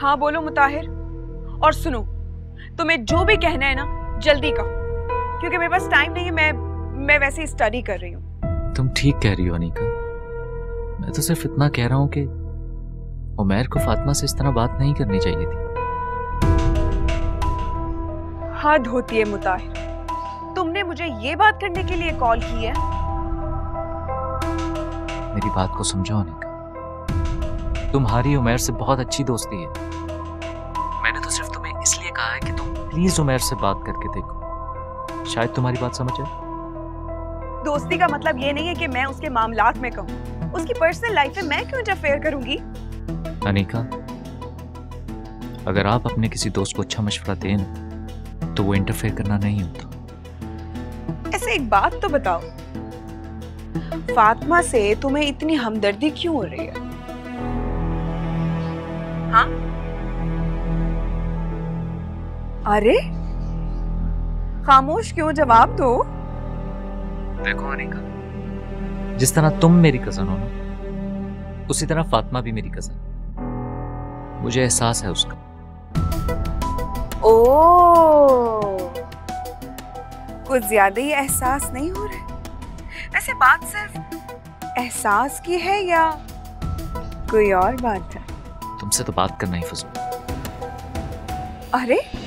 हाँ बोलो मुताहिर, और सुनो तुम्हें जो भी कहना है ना जल्दी कहो, क्योंकि मेरे पास टाइम नहीं है। मैं वैसे ही स्टडी कर रही हूँ। तुम ठीक कह रही हो अनीका, मैं तो सिर्फ इतना कह रहा हूँ कि उमैर को फातिमा से इस तरह बात नहीं करनी चाहिए थी। हद होती है मुताहिर, तुमने मुझे ये बात करने के लिए कॉल की है? मेरी बात को समझो अनीका, तुम्हारी उमैर से बहुत अच्छी दोस्ती है। मैंने तो सिर्फ तुम्हें इसलिए कहा है कि तुम प्लीज उमैर से बात करके देखो, शायद तुम्हारी बात समझ आए। दोस्ती का मतलब ये नहीं है कि मैं उसके मामलात में कहूँ, उसकी पर्सनल लाइफ में मैं क्यों इंटरफेयर करूंगी? अनीका, अगर आप अपने किसी दोस्त को अच्छा मशवरा दें तो वो इंटरफेयर करना नहीं होता। ऐसे एक बात तो बताओ, फातिमा से तुम्हें इतनी हमदर्दी क्यों हो रही है? हाँ? अरे खामोश क्यों, जवाब दो। देखो अनीका, जिस तरह तुम मेरी कजन हो ना, उसी तरह फातिमा भी मेरी कजन, मुझे एहसास है उसका। ओ, कुछ ज्यादा ही एहसास नहीं हो रहा? वैसे बात सिर्फ एहसास की है या कोई और बात है? तुमसे तो बात करना ही फजूल। अरे